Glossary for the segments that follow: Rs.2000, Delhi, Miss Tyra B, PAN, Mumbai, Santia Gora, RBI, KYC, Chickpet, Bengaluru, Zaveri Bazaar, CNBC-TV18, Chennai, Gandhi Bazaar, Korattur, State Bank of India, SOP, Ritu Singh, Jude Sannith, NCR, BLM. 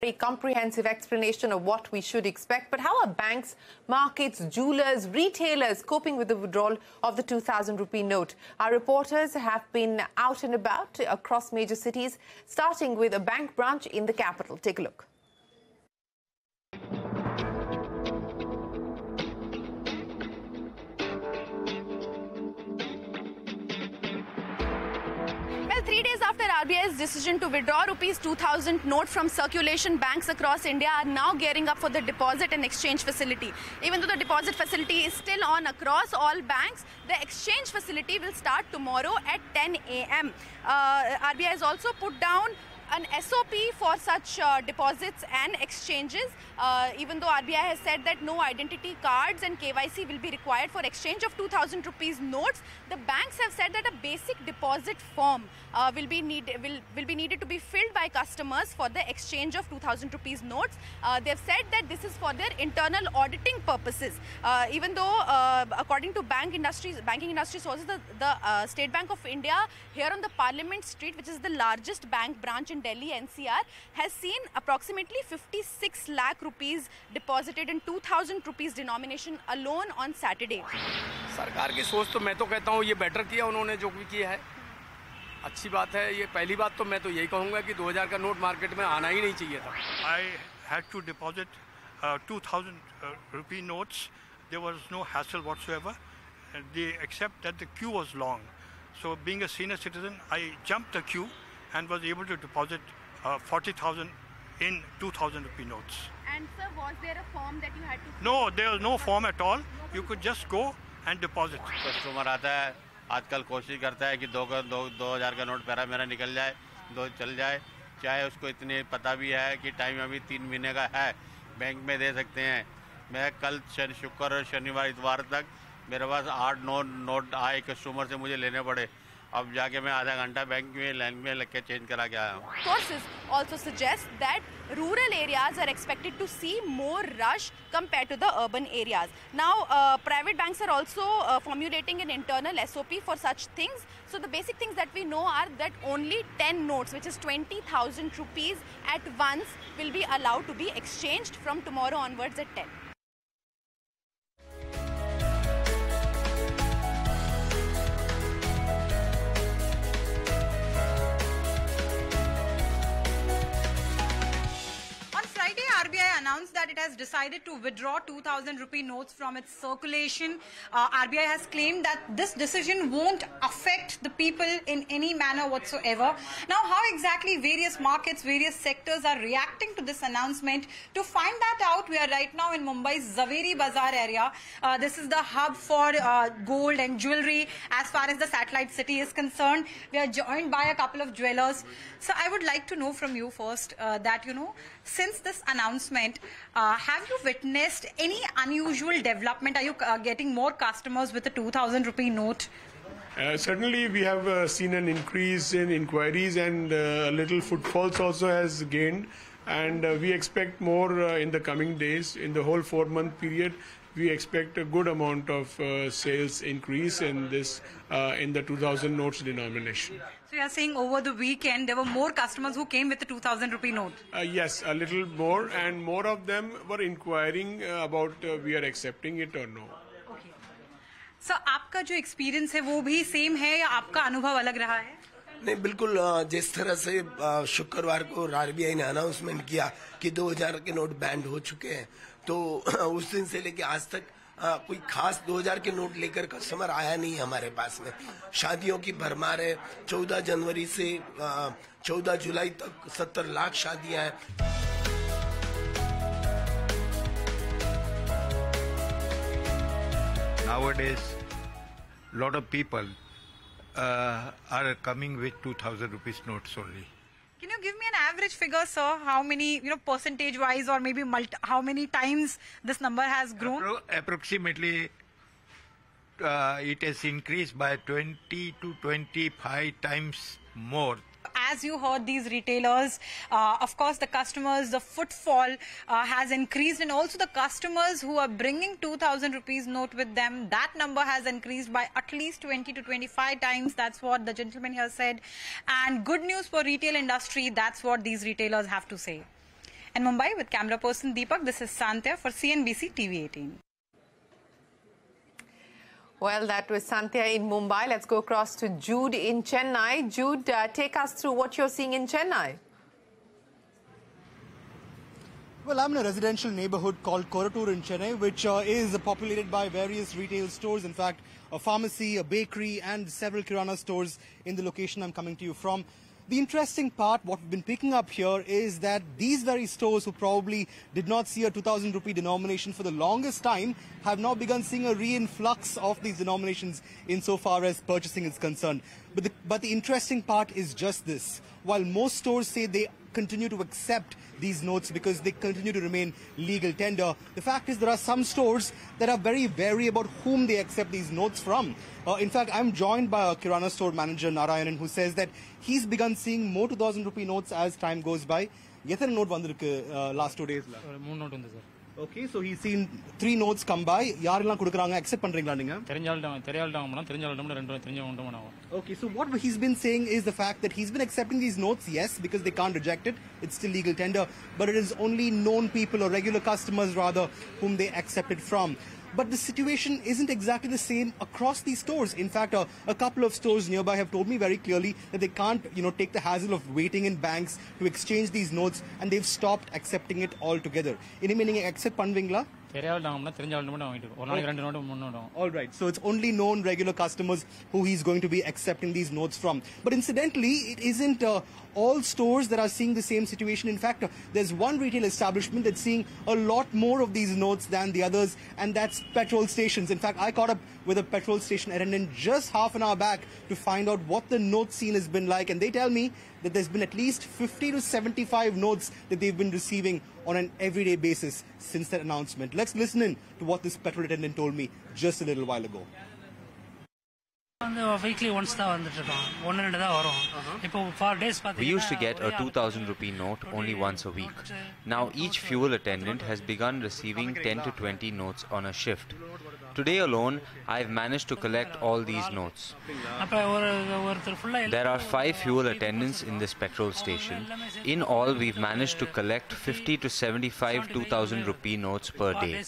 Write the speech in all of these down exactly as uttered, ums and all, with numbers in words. Very comprehensive explanation of what we should expect. But how are banks, markets, jewelers, retailers coping with the withdrawal of the two thousand rupee note? Our reporters have been out and about across major cities, starting with a bank branch in the capital. Take a look. Three days after R B I's decision to withdraw rupees two thousand note from circulation, banks across India are now gearing up for the deposit and exchange facility. Even though the deposit facility is still on across all banks, the exchange facility will start tomorrow at ten A M Uh, R B I has also put down an S O P for such uh, deposits and exchanges, uh, even though R B I has said that no identity cards and K Y C will be required for exchange of two thousand rupees notes. The banks have said that a basic deposit form uh, will be need will will be needed to be filled by customers for the exchange of two thousand rupees notes. Uh, they've said that this is for their internal auditing purposes. Uh, even though, uh, according to bank industries, banking industry sources, the, the uh, State Bank of India here on the Parliament Street, which is the largest bank branch in Delhi N C R, has seen approximately fifty-six lakh rupees deposited in two thousand rupees denomination alone on Saturday. सरकार की सोच तो मैं तो कहता हूँ ये better किया उन्होंने जो भी किया है, अच्छी बात है ये. पहली बात तो मैं तो यही कहूँगा कि two thousand का नोट मार्केट में आना ही नहीं चाहिए था. I had to deposit uh, two thousand rupee notes. There was no hassle whatsoever. They except that the queue was long. So being a senior citizen, I jumped the queue and was able to deposit uh, forty thousand in two thousand rupee notes. And sir, was there a form that you had to... No, there was no form at all. You could just go and deposit. Customer आता है, आजकल कोशिश करता है कि दो का दो दो हजार का नोट पैरा मेरा निकल जाए, दो चल जाए, चाहे उसको इतने पता भी है कि टाइम अभी तीन महीने का है, बैंक में दे सकते हैं. मैं कल शनि शुक्र और शनिवार इतवार तक मेरे पास आठ नौ नोट आए कस्टमर से मुझे लेने पड़े. अब जाके मैं आधा घंटा बैंक में लाइन में लग के चेंज करा के आया हूँ. Sources also suggest that rural areas are expected to see more rush compared to the urban areas. Now, uh, private banks are also uh, formulating an internal S O P for such things. So the basic things that we know are that only ten notes, which is twenty thousand rupees at once, will be allowed to be exchanged from tomorrow onwards at ten. R B I announced that it has decided to withdraw two thousand rupee notes from its circulation. Uh, R B I has claimed that this decision won't affect the people in any manner whatsoever. Now, how exactly various markets, various sectors are reacting to this announcement? To find that out, we are right now in Mumbai's Zaveri Bazaar area. Uh, this is the hub for uh, gold and jewellery as far as the satellite city is concerned. We are joined by a couple of jewellers. So I would like to know from you first uh, that, you know, since this announcement, uh, have you witnessed any unusual development? Are you uh, getting more customers with a two thousand rupee note? Uh, certainly, we have uh, seen an increase in inquiries and uh, a little footfalls also has gained. And uh, we expect more uh, in the coming days. In the whole four-month period, we expect a good amount of uh, sales increase in this uh, in the two thousand notes denomination. So you are saying over the weekend there were more customers who came with the two thousand rupee note? Uh, yes, a little more, and more of them were inquiring uh, about uh, we are accepting it or no. Okay. So आपका जो experience है वो भी same है या आपका अनुभव अलग रहा है? नहीं, बिल्कुल जिस तरह से शुक्रवार को आरबीआई ने अनाउंसमेंट किया कि two thousand के नोट बैंड हो चुके हैं, तो उस दिन से लेके आज तक कोई खास two thousand के नोट लेकर कस्टमर आया नहीं हमारे पास में. शादियों की भरमार है. चौदह जनवरी से चौदह जुलाई तक सत्तर लाख शादियां हैं. Nowadays, lot of people Uh, are coming with two thousand rupees notes only. Can you give me an average figure, sir? How many, you know, percentage wise, or maybe multi how many times this number has grown? Appro approximately, uh, it has increased by twenty to twenty-five times more. As you heard these retailers, uh, of course the customers, the footfall uh, has increased, and also the customers who are bringing two thousand rupees note with them, that number has increased by at least twenty to twenty-five times. That's what the gentleman here said. And good news for retail industry, that's what these retailers have to say. And Mumbai, with camera person Deepak, this is Santia for C N B C T V eighteen. Well, that was Santia in Mumbai. Let's go across to Jude in Chennai. Jude, uh, take us through what you're seeing in Chennai. Well, I'm in a residential neighborhood called Korattur in Chennai, which uh, is populated by various retail stores. In fact, a pharmacy, a bakery, and several kirana stores in the location I'm coming to you from. The interesting part, what we've been picking up here, is that these very stores who probably did not see a two thousand rupee denomination for the longest time have now begun seeing a re-influx of these denominations insofar as purchasing is concerned. But the, but the interesting part is just this. While most stores say they continue to accept these notes because they continue to remain legal tender, the fact is there are some stores that are very wary about whom they accept these notes from. Uh, in fact, I'm joined by a kirana store manager, Narayanan, who says that he's begun seeing more two thousand rupee notes as time goes by. Yethana note vandirukku last two days la. Moon note undu sir. Okay, so he's seen three notes come by. Yarilla kudukranga accept pandringla ninga therinjaldam theriyaldam na therinjaldam rendu therinjavundam na. Okay, so what he's been saying is the fact that he's been accepting these notes, yes, because they can't reject it, it's still legal tender, but it is only known people or regular customers rather whom they accept it from. But the situation isn't exactly the same across these stores. In fact, a, a couple of stores nearby have told me very clearly that they can't, you know, take the hassle of waiting in banks to exchange these notes, and they've stopped accepting it altogether. Any meaning accept Panvingla? All right, so it's only known regular customers who he's going to be accepting these notes from. But incidentally, it isn't uh, all stores that are seeing the same situation. In fact, uh, there's one retail establishment that's seeing a lot more of these notes than the others, and that's petrol stations. In fact, I caught up with a petrol station attendant just half an hour back to find out what the note scene has been like, and they tell me that there's been at least fifty to seventy-five notes that they've been receiving on an everyday basis since that announcement. Let's listen in to what this petrol attendant told me just a little while ago. We used to get a two thousand rupee note only once a week. Now each fuel attendant has begun receiving ten to twenty notes on a shift. Today alone, I've managed to collect all these notes. There are five fuel attendants in this petrol station. In all, we've managed to collect fifty to seventy-five two thousand rupee notes per day.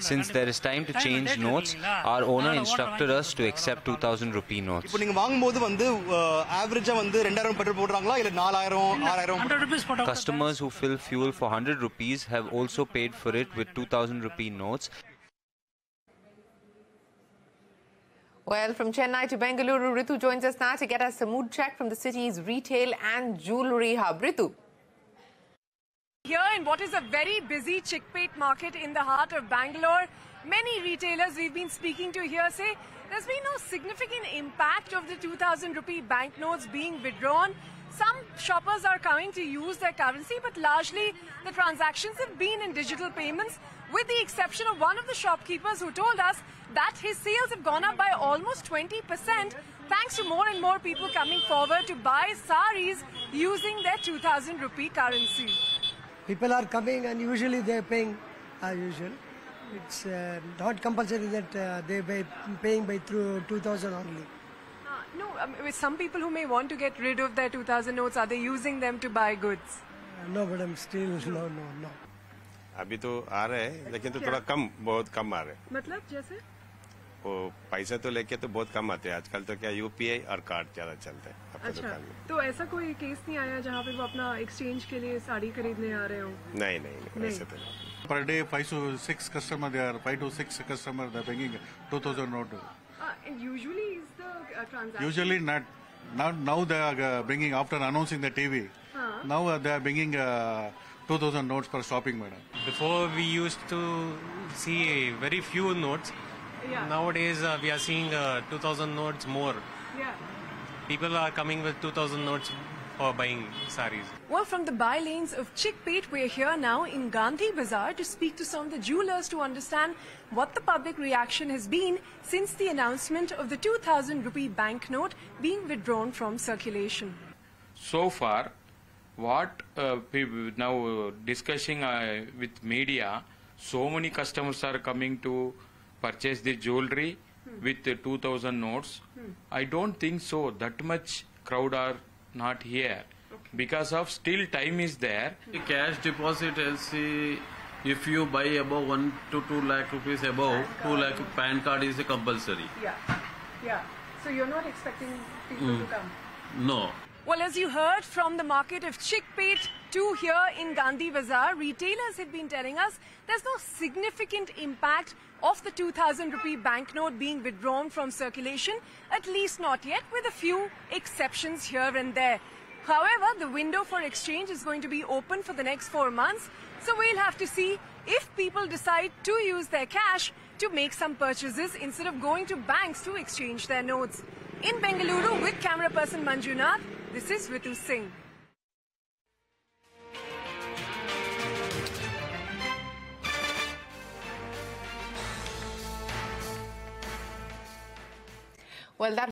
Since there is time to change notes, our owner instructed us to accept two thousand rupee notes. Customers who fill fuel for one hundred rupees have also paid for it with two thousand rupee notes. Well, from Chennai to Bengaluru, Ritu joins us now to get us a mood check from the city's retail and jewellery hub. Ritu. Here in what is a very busy Chickpet market in the heart of Bangalore, many retailers we've been speaking to here say there's been no significant impact of the two thousand rupee banknotes being withdrawn. Some shoppers are coming to use their currency, but largely the transactions have been in digital payments, with the exception of one of the shopkeepers who told us that his sales have gone up by almost twenty percent thanks to more and more people coming forward to buy saris using their two thousand rupee currency. People are coming and usually they're paying as usual. It's uh, not compulsory that uh, they are paying by through two thousand only. Uh, no, um, with some people who may want to get rid of their two thousand notes, are they using them to buy goods? Uh, no, but I'm still, no, no, no. अभी तो आ रहे हैं लेकिन तो थोड़ा कम बहुत कम आ रहे हैं मतलब जैसे वो पैसा तो लेके तो बहुत कम आते हैं आजकल तो क्या यूपीआई और कार्ड ज्यादा चलते हैं अपने दुकान में तो ऐसा कोई केस नहीं आया जहाँ पे वो अपना एक्सचेंज के लिए साड़ी खरीदने आ रहे हो नहीं नहीं ऐसा तो नहीं per day five two six customer they are five two six customer they bringing two thousand note usually is the transaction usually not not now they are bringing after announcing the TV now they are bringing two thousand notes per shopping, madam. Before we used to see very few notes. Yeah. Nowadays uh, we are seeing uh, two thousand notes more. Yeah. People are coming with two thousand notes for buying saris. Well, from the by lanes of Chickpet, we're here now in Gandhi Bazaar to speak to some of the jewelers to understand what the public reaction has been since the announcement of the two thousand rupee banknote being withdrawn from circulation. So far, what uh, now discussing uh, with media, so many customers are coming to purchase the jewelry hmm. with the two thousand notes. Hmm. I don't think so that much crowd are not here. Okay. Because of still time is there. The cash deposit L C, if you buy above one to two lakh rupees above, two lakh PAN card is a compulsory. Yeah, yeah. So you're not expecting people mm. to come? No. Well, as you heard from the market of Chickpet to here in Gandhi Bazaar, retailers have been telling us there's no significant impact of the two thousand rupee banknote being withdrawn from circulation, at least not yet, with a few exceptions here and there. However, the window for exchange is going to be open for the next four months, so we'll have to see if people decide to use their cash to make some purchases instead of going to banks to exchange their notes. In Bengaluru, with camera person Manjunath, this is Ritu Singh. Well, that